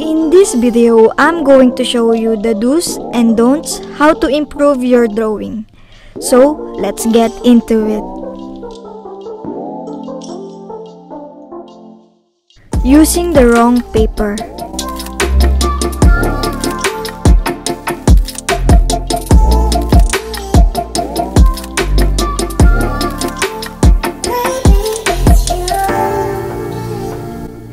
In this video, I'm going to show you the do's and don'ts how to improve your drawing. So, let's get into it. Using the wrong paper.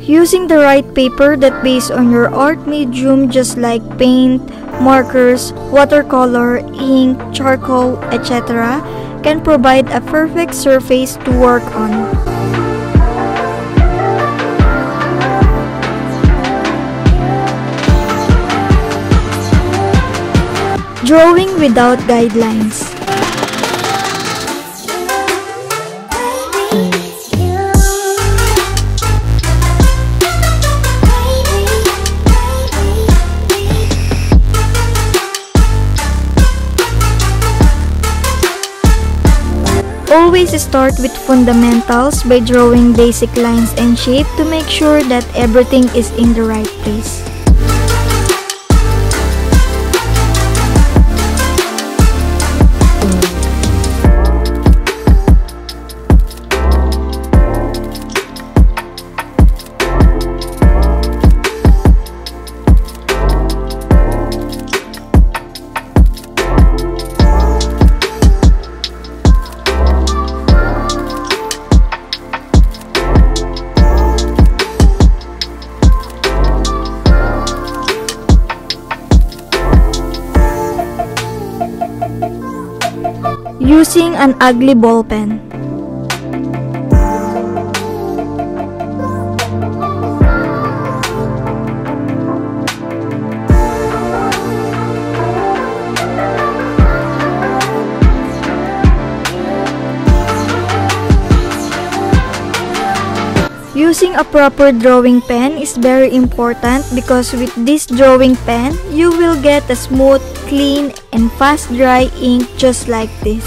Using the right paper that based on your art medium, just like paint, markers, watercolor, ink, charcoal, etc., can provide a perfect surface to work on. Drawing without guidelines. Always start with fundamentals by drawing basic lines and shape to make sure that everything is in the right place. Using an ugly ball pen. Using a proper drawing pen is very important because with this drawing pen, you will get a smooth, clean, and fast dry ink just like this.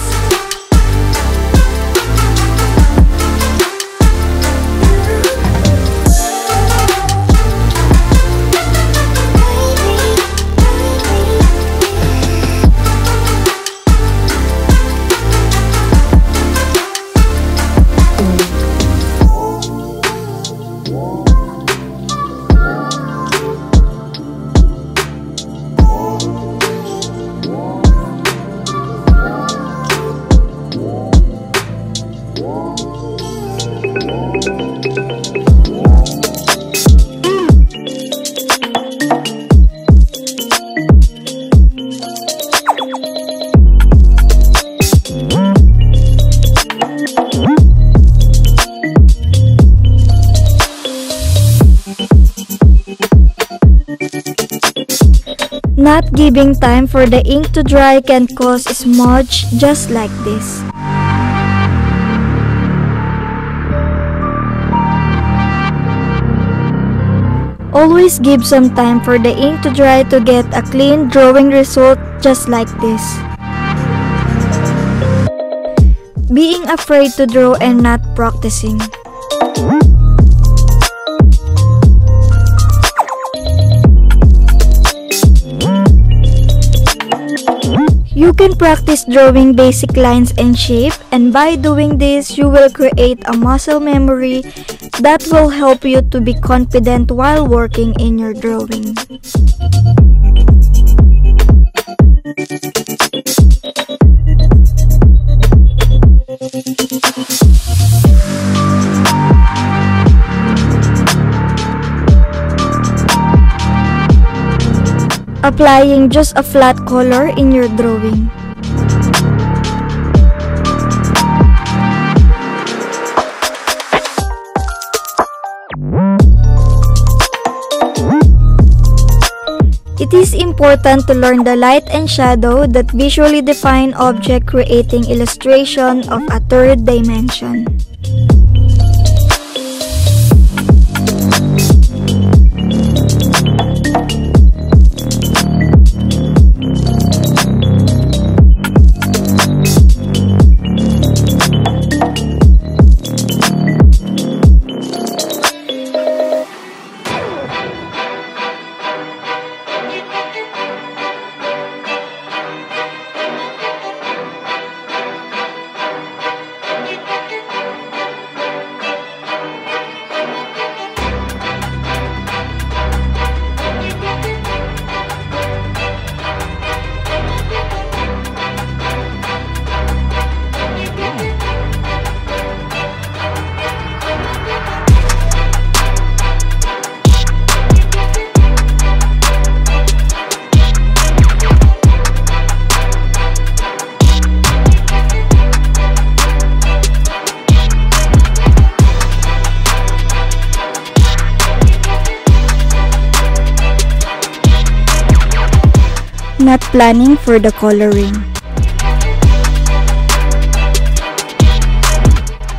Not giving time for the ink to dry can cause smudge just like this. Always give some time for the ink to dry to get a clean drawing result just like this. Being afraid to draw and not practicing. You can practice drawing basic lines and shape, and by doing this, you will create a muscle memory that will help you to be confident while working in your drawing. Applying just a flat color in your drawing. It is important to learn the light and shadow that visually define object, creating illustration of a third dimension. not planning for the coloring.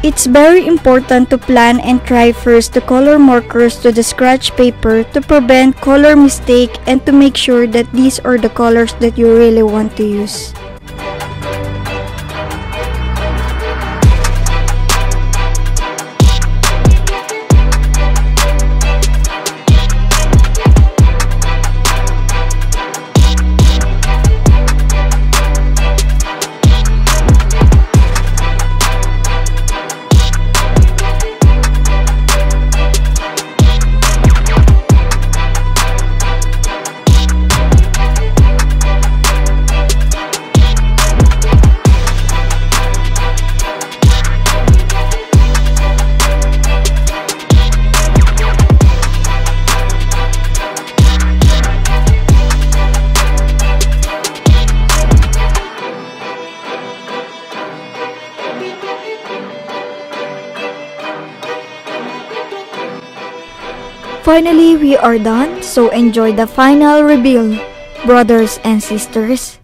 It's very important to plan and try first to color markers to the scratch paper to prevent color mistake and to make sure that these are the colors that you really want to use. Finally, we are done, so enjoy the final reveal, brothers and sisters.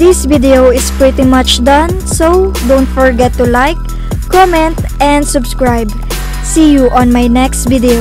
This video is pretty much done, so don't forget to like, comment, and subscribe. See you on my next video.